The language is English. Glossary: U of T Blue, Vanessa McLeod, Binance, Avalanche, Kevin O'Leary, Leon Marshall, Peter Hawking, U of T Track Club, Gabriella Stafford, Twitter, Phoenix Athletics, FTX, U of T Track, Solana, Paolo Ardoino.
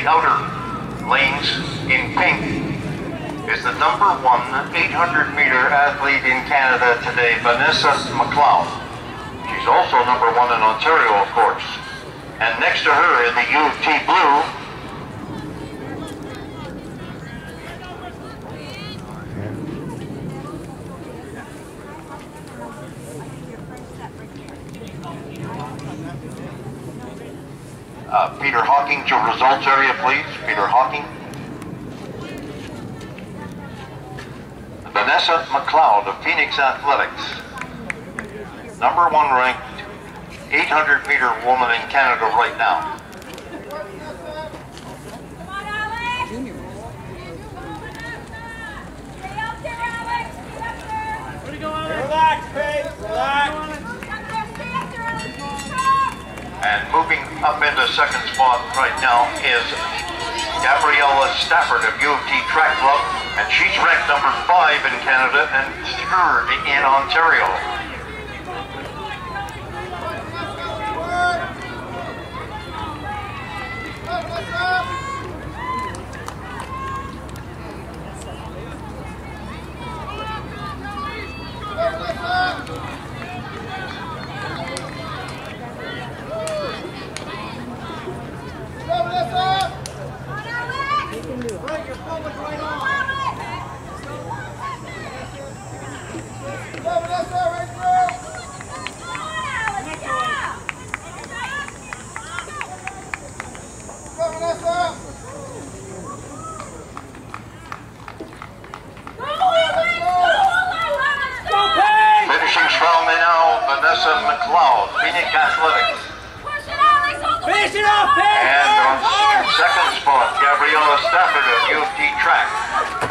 the outer lanes in pink is the number one 800-meter athlete in Canada today, Vanessa McLeod. She's also number one in Ontario, of course. And next to her in the U of T Blue Peter Hawking to results area, please. Peter Hawking. Vanessa McLeod of Phoenix Athletics, number one ranked 800-meter woman in Canada right now. And moving up into second spot right now is Gabriella Stafford of U of T Track Club, and she's ranked number 5 in Canada and 3rd in Ontario. McLeod, Phoenix Athletics. Finish it off, and on second spot, Gabriella Stafford of U of T Track.